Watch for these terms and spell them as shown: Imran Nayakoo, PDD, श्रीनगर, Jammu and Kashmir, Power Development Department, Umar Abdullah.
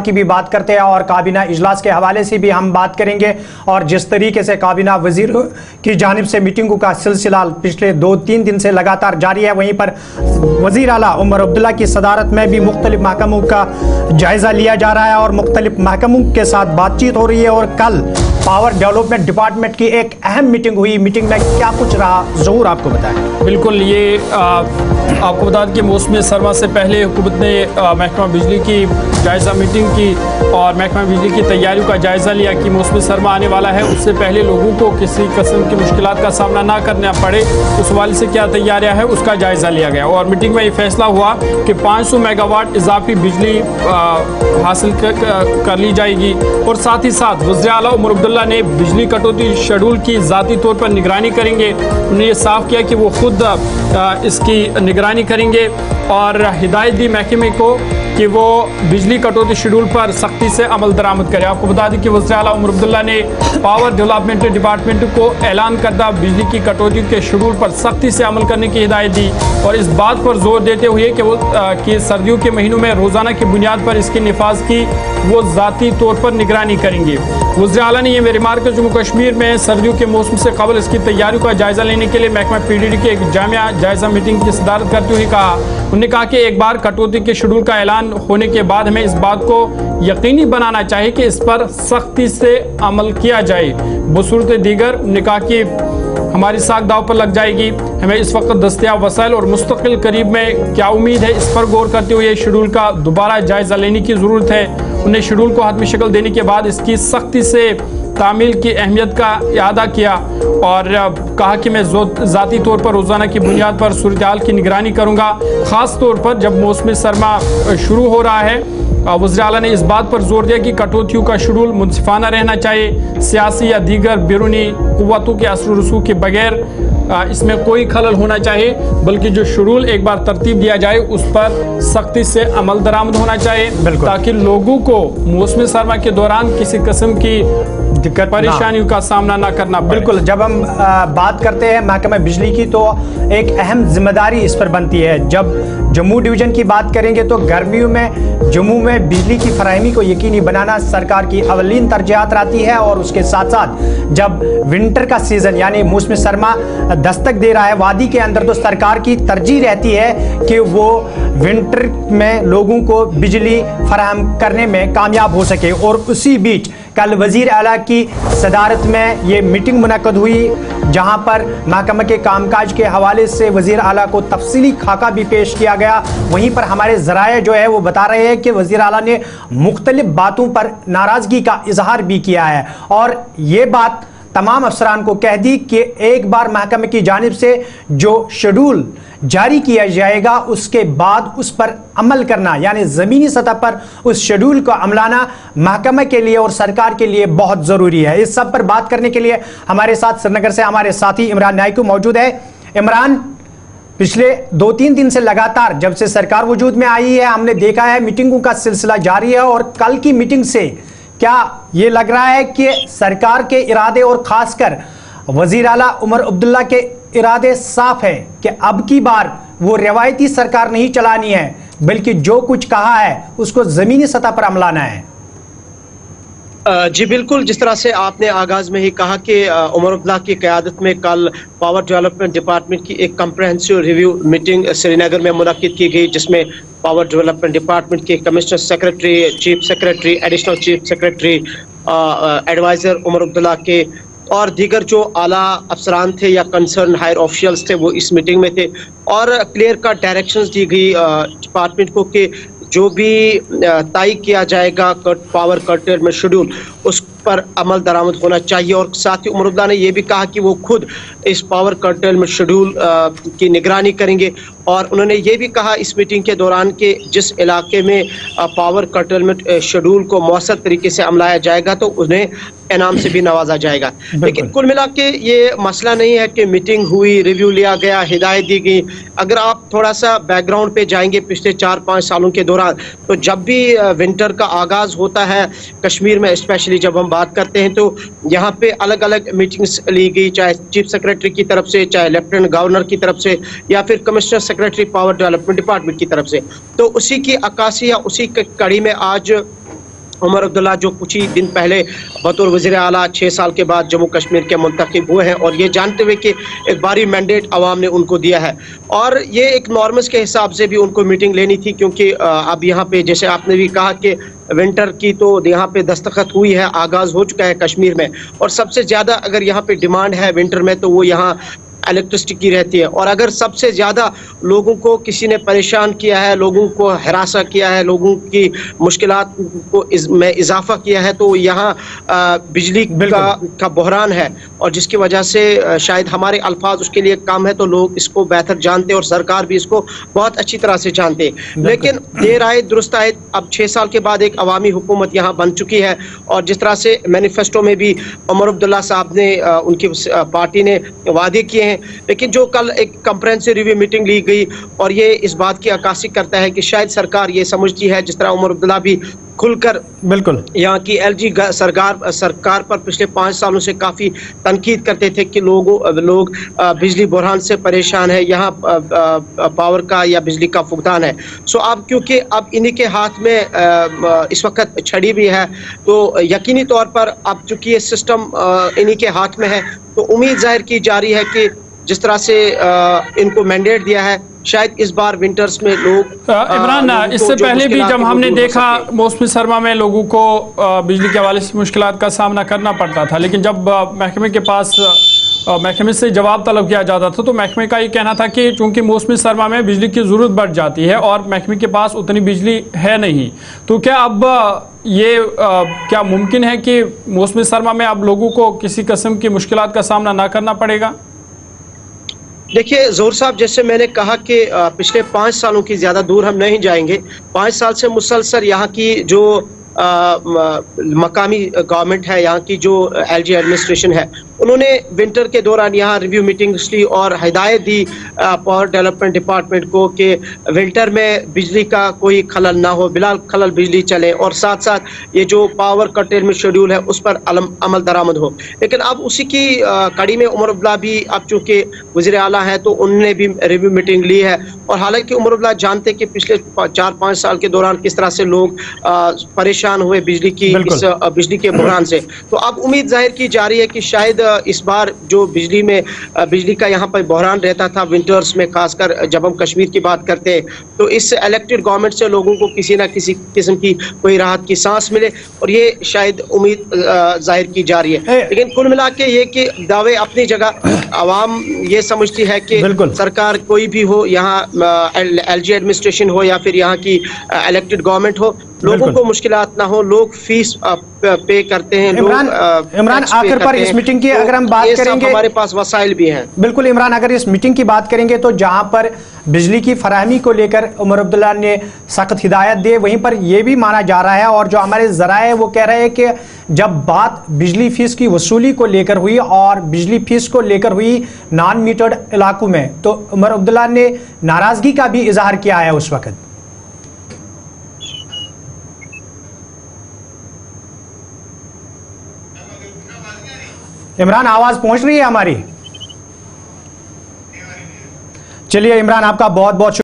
की भी बात करते हैं और काबीना इजलास के हवाले से भी हम बात करेंगे और जिस तरीके से काबीना वजीर की जानिब से मीटिंगों का सिलसिला पिछले 2-3 दिन से लगातार जारी है। वहीं पर वजीर आला उमर अब्दुल्ला की सदारत में भी मुख्तलिफ महकमों का जायज़ा लिया जा रहा है और मुख्तलिफ महकमों के साथ बातचीत हो रही है और कल पावर डेवलपमेंट डिपार्टमेंट की एक अहम मीटिंग हुई। मीटिंग में क्या कुछ रहा ज़रूर आपको बताएं। बिल्कुल, ये आपको बता दें कि मौसम सरमा से पहले हुकूमत ने महकमा बिजली की जायज़ा मीटिंग की और महकमा बिजली की तैयारियों का जायज़ा लिया कि मौसम सरमा आने वाला है, उससे पहले लोगों को किसी किस्म की मुश्किलात का सामना ना करना पड़े, उस हवाले से क्या तैयारियाँ हैं उसका जायज़ा लिया गया। और मीटिंग में ये फैसला हुआ कि 500 मेगावाट इजाफी बिजली हासिल कर ली जाएगी और साथ ही साथ वज़ीर आला उमर अब्दुल्ला ने बिजली कटौती शेड्यूल की ज़ाती तौर पर निगरानी करेंगे। उन्होंने ये साफ़ किया कि वो खुद इसकी निगरानी करेंगे और हिदायत दी महकमे को कि वो बिजली कटौती शेड्यूल पर सख्ती से अमल दरामद करें। आपको बता दें कि वज़ीर आला उमर अब्दुल्ला ने पावर डेवलपमेंट डिपार्टमेंट को ऐलान करदा बिजली की कटौती के शेड्यूल पर सख्ती से अमल करने की हिदायत दी और इस बात पर जोर देते हुए कि वो सर्दियों के महीनों में रोज़ाना की बुनियाद पर इसके नफाज की वो ज़ाती तौर पर निगरानी करेंगे। वज़ीर आला ने यह रिमार्क जम्मू कश्मीर में सर्दियों के मौसम से कबल इसकी तैयारियों का जायज़ा लेने के लिए महकमा PDD की एक जामिया जायज़ा मीटिंग की सदारत करते हुए कहा। उन्होंने कहा कि एक बार कटौती के शेड्यूल का ऐलान होने के बाद हमें इस बात को यकीनी बनाना चाहिए कि इस पर सख्ती से अमल किया जाए। बसूरत दीगर निकाह की हमारी साख दाव पर लग जाएगी, हमें इस वक्त दस्तयाब वसाइल और मुस्तकिल करीब में क्या उम्मीद है इस पर गौर करते हुए शेड्यूल का दोबारा जायज़ा लेने की ज़रूरत है। उन्हें शेड्यूल को हतमी शक्ल देने के बाद इसकी सख्ती से तामील की अहमियत का अदा किया और कहा कि मैं ज़ाती तौर पर रोज़ाना की बुनियाद पर सूरत हाल की निगरानी करूँगा, ख़ास तौर पर जब मौसम सरमा शुरू हो रहा है। वज़ीर आला ने इस बात पर जोर दिया कि कटौतियों का शेड्यूल मुनसिफाना रहना चाहिए, सियासी या दीगर बैरूनी क़ुव्वतों के असर रसूख के बगैर इसमें कोई खलल होना चाहिए, बल्कि जो शेड्यूल एक बार तरतीब दिया जाए उस पर सख्ती से अमल दरामद होना चाहिए ताकि लोगों को मौसम सरमा के दौरान किसी किस्म की परेशानियों का सामना ना करना। बिल्कुल, जब हम बात करते हैं महकमा बिजली की तो एक अहम जिम्मेदारी इस पर बनती है। जब जम्मू डिवीज़न की बात करेंगे तो गर्मियों में जम्मू में बिजली की फराहमी को यकीनी बनाना सरकार की अवलीन तरजीहात रहती है और उसके साथ साथ जब विंटर का सीज़न यानी मौसम सरमा दस्तक दे रहा है वादी के अंदर तो सरकार की तरजीह रहती है कि वो विंटर में लोगों को बिजली फराहम करने में कामयाब हो सके। और उसी बीच कल वज़ीर आला की सदारत में ये मीटिंग मुनक़द हुई जहाँ पर महकमा के कामकाज के हवाले से वज़ीर आला को तफसीली खाका भी पेश किया गया। वहीं पर हमारे ज़राए जो है वो बता रहे हैं कि वज़ीर आला ने मुख्तलिफ बातों पर नाराज़गी का इजहार भी किया है और ये बात तमाम अफसरान को कह दी कि एक बार महकमे की जानिब से जो शेड्यूल जारी किया जाएगा उसके बाद उस पर अमल करना यानी ज़मीनी सतह पर उस शेड्यूल को अमलाना महकमे के लिए और सरकार के लिए बहुत ज़रूरी है। इस सब पर बात करने के लिए हमारे साथ श्रीनगर से हमारे साथी इमरान नायकू मौजूद है। इमरान, पिछले 2-3 दिन से लगातार जब से सरकार वजूद में आई है हमने देखा है मीटिंगों का सिलसिला जारी है और कल की मीटिंग से क्या ये लग रहा है कि सरकार के इरादे और खासकर वज़ीर आला उमर अब्दुल्ला के इरादे साफ है कि अब की बार वो रिवायती सरकार नहीं चलानी है बल्कि जो कुछ कहा है उसको ज़मीनी सतह पर अमलाना है? जी बिल्कुल, जिस तरह से आपने आगाज़ में ही कहा कि उमर अब्दुल्ला की क़यादत में कल पावर डेवलपमेंट डिपार्टमेंट की एक कम्प्रहेंसिव रिव्यू मीटिंग श्रीनगर में मुनक़्क़िद की गई जिसमें पावर डेवलपमेंट डिपार्टमेंट के commissioner secretary, chief secretary, additional chief secretary, adviser Omar Abdullah के और दीगर जो आला अफसरान थे या कंसर्न हायर ऑफिशियल्स थे वो इस मीटिंग में थे और क्लियर कट डायरेक्शंस दी गई डिपार्टमेंट को कि जो भी तय किया जाएगा कट पावर कट में शेड्यूल उस पर अमल दरामद होना चाहिए। और साथ ही उमर अब्दुल्ला ने यह भी कहा कि वो खुद इस पावर कंट्रोल में शेड्यूल की निगरानी करेंगे और उन्होंने ये भी कहा इस मीटिंग के दौरान कि जिस इलाके में पावर कंट्रोल में शेड्यूल को मौसर तरीके से अमलाया जाएगा तो उन्हें इनाम से भी नवाजा जाएगा। लेकिन कुल मिला के ये मसला नहीं है कि मीटिंग हुई, रिव्यू लिया गया, हिदायत दी गई। अगर आप थोड़ा सा बैकग्राउंड पे जाएंगे पिछले 4-5 सालों के दौरान तो जब भी विंटर का आगाज़ होता है कश्मीर में स्पेशली जब हम बात करते हैं तो यहाँ पे अलग अलग मीटिंग्स ली गई, चाहे चीफ सेक्रेटरी की तरफ से, चाहे लेफ्टिनेंट गवर्नर की तरफ से या फिर commissioner secretary power development department की तरफ से। तो उसी की अक्कासी या उसी की कड़ी में आज उमर अब्दुल्ला जो कुछ ही दिन पहले बतौर वज़ीर आला 6 साल के बाद जम्मू कश्मीर के मुंतखब हुए हैं और ये जानते हुए कि एक भारी मैंडेट आवाम ने उनको दिया है और ये एक नॉर्मस के हिसाब से भी उनको मीटिंग लेनी थी, क्योंकि अब यहाँ पे जैसे आपने भी कहा कि विंटर की तो यहाँ पे दस्तखत हुई है, आगाज़ हो चुका है कश्मीर में, और सबसे ज़्यादा अगर यहाँ पे डिमांड है विंटर में तो वो यहाँ इलेक्ट्रिसिटी की रहती है। और अगर सबसे ज़्यादा लोगों को किसी ने परेशान किया है, लोगों को हरासा किया है, लोगों की मुश्किलात को में इजाफा किया है तो यहाँ बिजली बिल का बहरान है और जिसकी वजह से शायद हमारे अल्फाज उसके लिए कम है, तो लोग इसको बेहतर जानते और सरकार भी इसको बहुत अच्छी तरह से जानते, लेकिन देर आए दुरुस्त आए। अब 6 साल के बाद एक अवामी हुकूमत यहाँ बन चुकी है और जिस तरह से मैनिफेस्टो में भी उमर अब्दुल्ला साहब ने उनकी पार्टी ने वादे किए, लेकिन जो कल एक कंप्रेहेंसिव रिव्यू मीटिंग ली गई और ये इस बात की अक्कासी करता है कि शायद सरकार ये समझती है, जिस तरह उमर अब्दुल्ला भी खुलकर बिल्कुल यहाँ की एलजी सरकार पर पिछले 5 सालों से काफ़ी तनकीद करते थे कि लोग बिजली बहरान से परेशान है, यहाँ पावर का या बिजली का फुकदान है। सो अब क्योंकि अब इन्हीं के हाथ में इस वक्त छड़ी भी है तो यकीनी तौर पर अब चूँकि ये सिस्टम इन्हीं के हाथ में है तो उम्मीद जाहिर की जा रही है कि जिस तरह से इनको मैंडेट दिया है शायद इस बार विंटर्स में लोग इमरान इससे पहले भी जब हमने देखा मौसमी सरमा में लोगों को बिजली के हवाले से मुश्किल का सामना करना पड़ता था, लेकिन जब महकमे के पास महकमे से जवाब तलब किया जाता था तो महकमे का ये कहना था कि चूँकि मौसमी सरमा में बिजली की ज़रूरत बढ़ जाती है और महकमे के पास उतनी बिजली है नहीं, तो क्या अब ये क्या मुमकिन है कि मौसमी सरमा में अब लोगों को किसी किस्म की मुश्किल का सामना ना करना पड़ेगा? देखिए जोर साहब, जैसे मैंने कहा कि पिछले 5 सालों की ज़्यादा दूर हम नहीं जाएंगे, 5 साल से मुसलसल यहाँ की जो मकामी गवर्नमेंट है, यहाँ की जो एलजी एडमिनिस्ट्रेशन है, उन्होंने विंटर के दौरान यहाँ रिव्यू मीटिंग्स ली और हिदायत दी पावर डेवलपमेंट डिपार्टमेंट को कि विंटर में बिजली का कोई खलल ना हो, बिला खलल बिजली चले और साथ साथ ये जो पावर कंटेनमेंट शेड्यूल है उस पर अमल दरामद हो। लेकिन अब उसी की कड़ी में उमर अब्दुल्ला भी अब चूँकि वज़ीर आला है तो उनने भी रिव्यू मीटिंग ली है और हालांकि उमर अब्दुल्ला जानते कि पिछले 4-5 साल के दौरान किस तरह से लोग परेशान हुए बिजली के बहरान से, तो अब उम्मीद जाहिर की जा रही है कि शायद इस बार जो बिजली का यहाँ पर बहरान रहता था विंटर्स में, खासकर जब हम कश्मीर की बात करते हैं, तो इस इलेक्टेड गवर्नमेंट से लोगों को किसी ना किसी किस्म की कोई राहत की सांस मिले और ये शायद उम्मीद जाहिर की जा रही है। लेकिन कुल मिला के ये कि दावे अपनी जगह, आवाम ये समझती है कि सरकार कोई भी हो, यहाँ एलजी एडमिनिस्ट्रेशन हो या फिर यहाँ की इलेक्टेड गवर्नमेंट हो, लोगों को मुश्किलात ना हो, लोग फीस पे करते हैं। इमरान आखिर पर इस मीटिंग की अगर हम बात करेंगे, हमारे पास वसाइल भी हैं। बिल्कुल इमरान, अगर इस मीटिंग की बात करेंगे तो जहां पर बिजली की फराहमी को लेकर उमर अब्दुल्ला ने सख्त हिदायत दी, वहीं पर यह भी माना जा रहा है और जो हमारे ज़राए हैं वो कह रहे हैं कि जब बात बिजली फीस की वसूली को लेकर हुई और बिजली फीस को लेकर हुई नॉन मीटर्ड इलाकों में, तो उमर अब्दुल्ला ने नाराज़गी का भी इजहार किया है उस वक्त। इमरान, आवाज पहुंच रही है हमारी? चलिए इमरान, आपका बहुत बहुत शुक्रिया।